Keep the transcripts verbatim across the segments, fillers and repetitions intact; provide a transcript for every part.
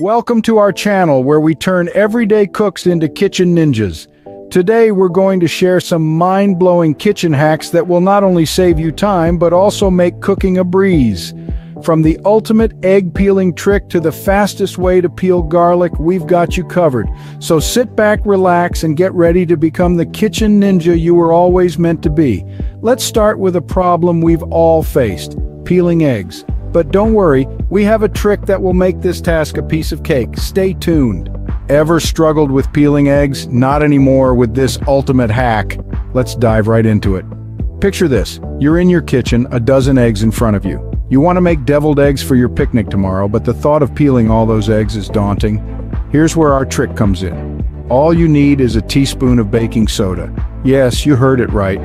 Welcome to our channel where we turn everyday cooks into kitchen ninjas. Today we're going to share some mind-blowing kitchen hacks that will not only save you time but also make cooking a breeze. From the ultimate egg peeling trick to the fastest way to peel garlic, we've got you covered. So sit back, relax, and get ready to become the kitchen ninja you were always meant to be. Let's start with a problem we've all faced: peeling eggs. But don't worry, we have a trick that will make this task a piece of cake. Stay tuned. Ever struggled with peeling eggs? Not anymore with this ultimate hack. Let's dive right into it. Picture this: you're in your kitchen, a dozen eggs in front of you. You want to make deviled eggs for your picnic tomorrow, but the thought of peeling all those eggs is daunting. Here's where our trick comes in. All you need is a teaspoon of baking soda. Yes, you heard it right.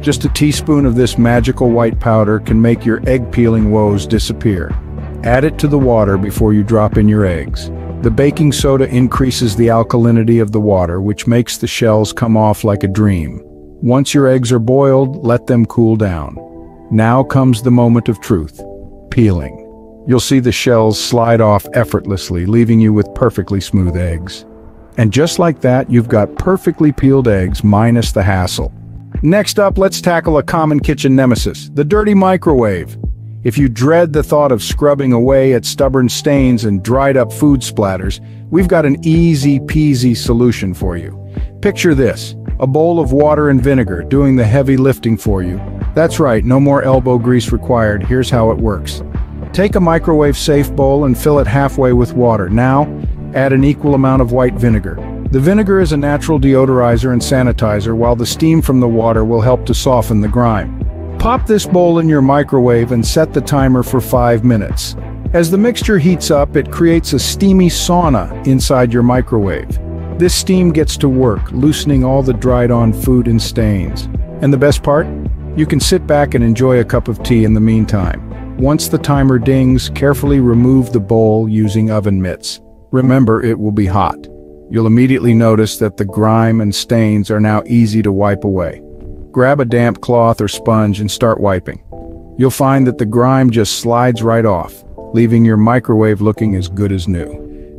Just a teaspoon of this magical white powder can make your egg peeling woes disappear. Add it to the water before you drop in your eggs. The baking soda increases the alkalinity of the water, which makes the shells come off like a dream. Once your eggs are boiled, let them cool down. Now comes the moment of truth: peeling. You'll see the shells slide off effortlessly, leaving you with perfectly smooth eggs. And just like that, you've got perfectly peeled eggs minus the hassle. Next up, let's tackle a common kitchen nemesis: the dirty microwave. If you dread the thought of scrubbing away at stubborn stains and dried up food splatters, we've got an easy-peasy solution for you. Picture this: a bowl of water and vinegar doing the heavy lifting for you. That's right, no more elbow grease required. Here's how it works. Take a microwave-safe bowl and fill it halfway with water. Now, add an equal amount of white vinegar. The vinegar is a natural deodorizer and sanitizer, while the steam from the water will help to soften the grime. Pop this bowl in your microwave and set the timer for five minutes. As the mixture heats up, it creates a steamy sauna inside your microwave. This steam gets to work, loosening all the dried-on food and stains. And the best part? You can sit back and enjoy a cup of tea in the meantime. Once the timer dings, carefully remove the bowl using oven mitts. Remember, it will be hot. You'll immediately notice that the grime and stains are now easy to wipe away. Grab a damp cloth or sponge and start wiping. You'll find that the grime just slides right off, leaving your microwave looking as good as new.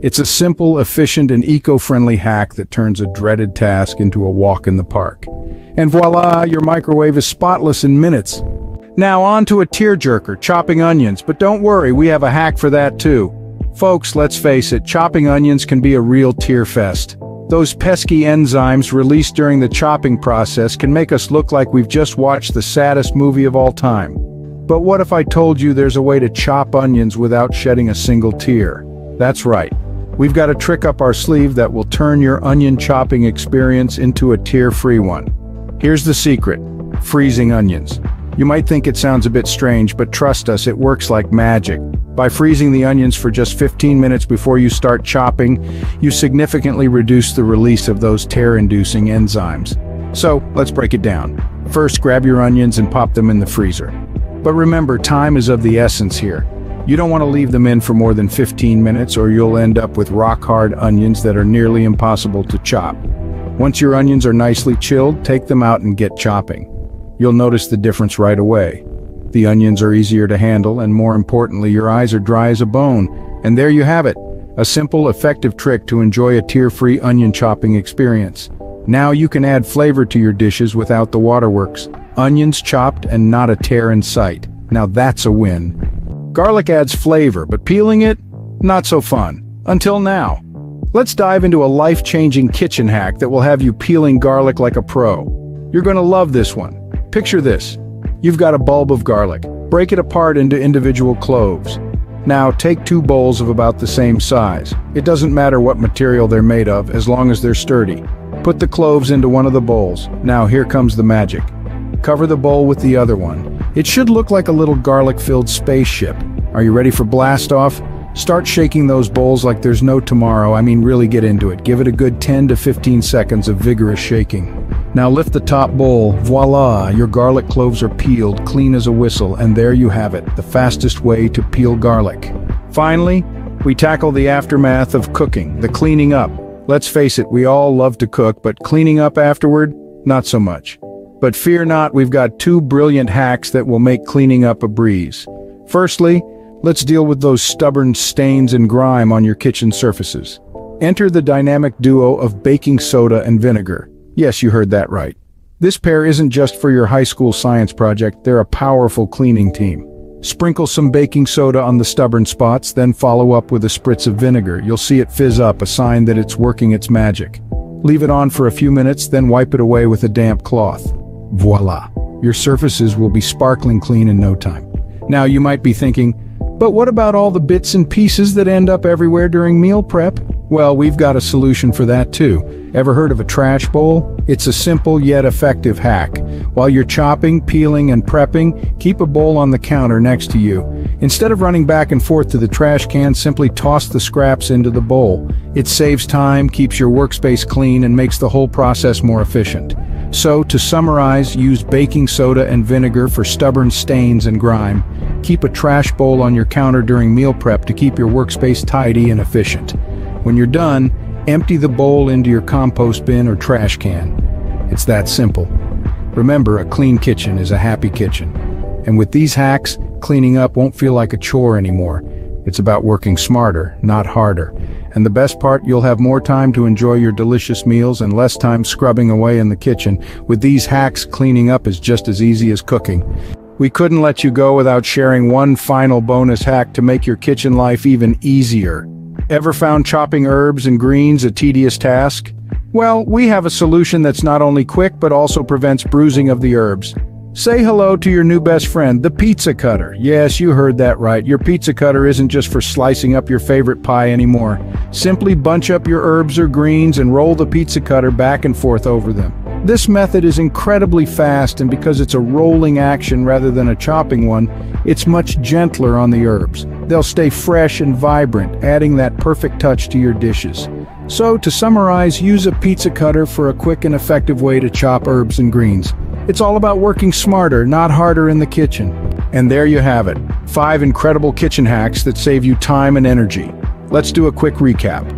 It's a simple, efficient, and eco-friendly hack that turns a dreaded task into a walk in the park. And voila, your microwave is spotless in minutes. Now on to a tearjerker: chopping onions. But don't worry, we have a hack for that too. Folks, let's face it, chopping onions can be a real tear fest. Those pesky enzymes released during the chopping process can make us look like we've just watched the saddest movie of all time. But what if I told you there's a way to chop onions without shedding a single tear? That's right. We've got a trick up our sleeve that will turn your onion chopping experience into a tear-free one. Here's the secret: freezing onions. You might think it sounds a bit strange, but trust us, it works like magic. By freezing the onions for just fifteen minutes before you start chopping, you significantly reduce the release of those tear-inducing enzymes. So, let's break it down. First, grab your onions and pop them in the freezer. But remember, time is of the essence here. You don't want to leave them in for more than fifteen minutes, or you'll end up with rock-hard onions that are nearly impossible to chop. Once your onions are nicely chilled, take them out and get chopping. You'll notice the difference right away. The onions are easier to handle, and more importantly, your eyes are dry as a bone. And there you have it, a simple, effective trick to enjoy a tear-free onion chopping experience. Now you can add flavor to your dishes without the waterworks. Onions chopped and not a tear in sight. Now that's a win. Garlic adds flavor, but peeling it? Not so fun. Until now. Let's dive into a life-changing kitchen hack that will have you peeling garlic like a pro. You're going to love this one. Picture this: you've got a bulb of garlic. Break it apart into individual cloves. Now take two bowls of about the same size. It doesn't matter what material they're made of, as long as they're sturdy. Put the cloves into one of the bowls. Now here comes the magic. Cover the bowl with the other one. It should look like a little garlic-filled spaceship. Are you ready for blast-off? Start shaking those bowls like there's no tomorrow. I mean, really get into it. Give it a good ten to fifteen seconds of vigorous shaking. Now lift the top bowl. Voila, your garlic cloves are peeled, clean as a whistle. And there you have it, the fastest way to peel garlic. Finally, we tackle the aftermath of cooking: the cleaning up. Let's face it, we all love to cook, but cleaning up afterward? Not so much. But fear not, we've got two brilliant hacks that will make cleaning up a breeze. Firstly, Let's deal with those stubborn stains and grime on your kitchen surfaces. Enter the dynamic duo of baking soda and vinegar. Yes, you heard that right. This pair isn't just for your high school science project, they're a powerful cleaning team. Sprinkle some baking soda on the stubborn spots, then follow up with a spritz of vinegar. You'll see it fizz up, a sign that it's working its magic. Leave it on for a few minutes, then wipe it away with a damp cloth. Voila! Your surfaces will be sparkling clean in no time. Now you might be thinking, but what about all the bits and pieces that end up everywhere during meal prep? Well, we've got a solution for that too. Ever heard of a trash bowl? It's a simple yet effective hack. While you're chopping, peeling, and prepping, keep a bowl on the counter next to you. Instead of running back and forth to the trash can, simply toss the scraps into the bowl. It saves time, keeps your workspace clean, and makes the whole process more efficient. So, to summarize, use baking soda and vinegar for stubborn stains and grime. Keep a trash bowl on your counter during meal prep to keep your workspace tidy and efficient. When you're done, empty the bowl into your compost bin or trash can. It's that simple. Remember, a clean kitchen is a happy kitchen. And with these hacks, cleaning up won't feel like a chore anymore. It's about working smarter, not harder. And the best part, you'll have more time to enjoy your delicious meals and less time scrubbing away in the kitchen. With these hacks, cleaning up is just as easy as cooking. We couldn't let you go without sharing one final bonus hack to make your kitchen life even easier. Ever found chopping herbs and greens a tedious task? Well, we have a solution that's not only quick but also prevents bruising of the herbs. Say hello to your new best friend, the pizza cutter. Yes, you heard that right. Your pizza cutter isn't just for slicing up your favorite pie anymore. Simply bunch up your herbs or greens and roll the pizza cutter back and forth over them. This method is incredibly fast, and because it's a rolling action rather than a chopping one, it's much gentler on the herbs. They'll stay fresh and vibrant, adding that perfect touch to your dishes. So, to summarize, use a pizza cutter for a quick and effective way to chop herbs and greens. It's all about working smarter, not harder in the kitchen. And there you have it, five incredible kitchen hacks that save you time and energy. Let's do a quick recap.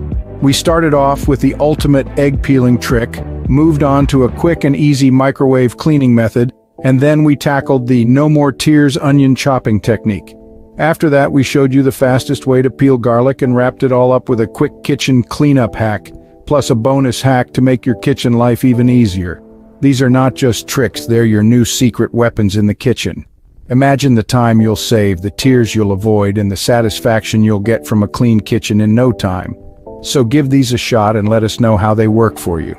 We started off with the ultimate egg peeling trick, moved on to a quick and easy microwave cleaning method, and then we tackled the no more tears onion chopping technique. After that, we showed you the fastest way to peel garlic and wrapped it all up with a quick kitchen cleanup hack, plus a bonus hack to make your kitchen life even easier. These are not just tricks, they're your new secret weapons in the kitchen. Imagine the time you'll save, the tears you'll avoid, and the satisfaction you'll get from a clean kitchen in no time. So give these a shot and let us know how they work for you.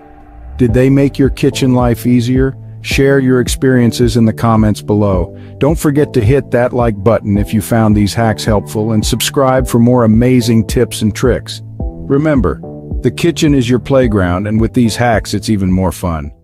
Did they make your kitchen life easier? Share your experiences in the comments below. Don't forget to hit that like button if you found these hacks helpful, and subscribe for more amazing tips and tricks. Remember, the kitchen is your playground, and with these hacks it's even more fun.